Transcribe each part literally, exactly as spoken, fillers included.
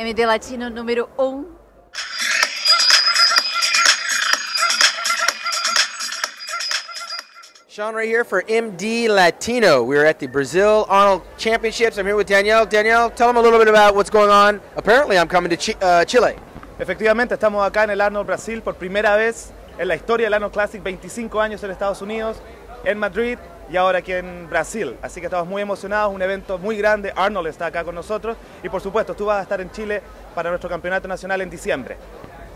M D Latino número um. Shawn Ray here for M D Latino. We're at the Brazil Arnold Championships. I'm here with Danielle. Danielle, tell them a little bit about what's going on. Apparently, I'm coming to Ch uh, Chile. Efectivamente, estamos acá en el Arnold Brasil por primera vez en la historia del Arnold Classic, veinticinco años en Estados Unidos, en Madrid y ahora aquí en Brasil. Así que estamos muy emocionados, un evento muy grande. Arnold está acá con nosotros y, por supuesto, tú vas a estar en Chile para nuestro campeonato nacional en diciembre.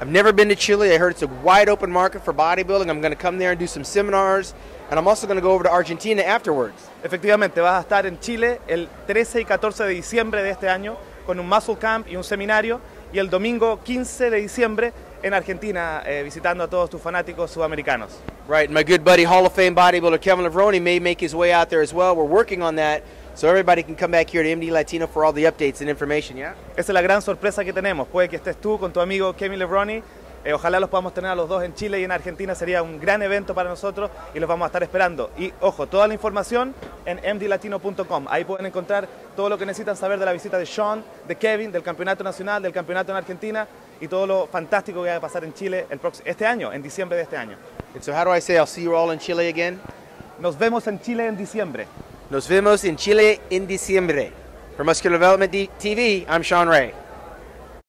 I've never been to Chile. I heard it's a wide open market for bodybuilding. I'm going to come there and do some seminars, and I'm also going to go over to Argentina afterwards. Efectivamente, vas a estar en Chile el trece y catorce de diciembre de este año con un Muscle Camp y un seminario, y el domingo quince de diciembre en Argentina eh, visitando a todos tus fanáticos sudamericanos. Right, and my good buddy Hall of Fame bodybuilder Kevin Levrone may make his way out there as well. We're working on that. So everybody can come back here to M D Latino for all the updates and information, yeah? Esa es la gran sorpresa que tenemos. Puede que estés tú con tu amigo Kevin Levrone. Eh, ojalá los podamos tener a los dos en Chile y en Argentina. Sería un gran evento para nosotros y los vamos a estar esperando. Y ojo, toda la información en m d latino punto com. Ahí pueden encontrar todo lo que necesitan saber de la visita de Shawn, de Kevin, del campeonato nacional, del campeonato en Argentina y todo lo fantástico que va a pasar en Chile el próximo, este año, en diciembre de este año. And so how do I say I'll see you all in Chile again? Nos vemos en Chile en diciembre. Nos vemos en Chile en diciembre. For Muscular Development T V, I'm Shawn Ray.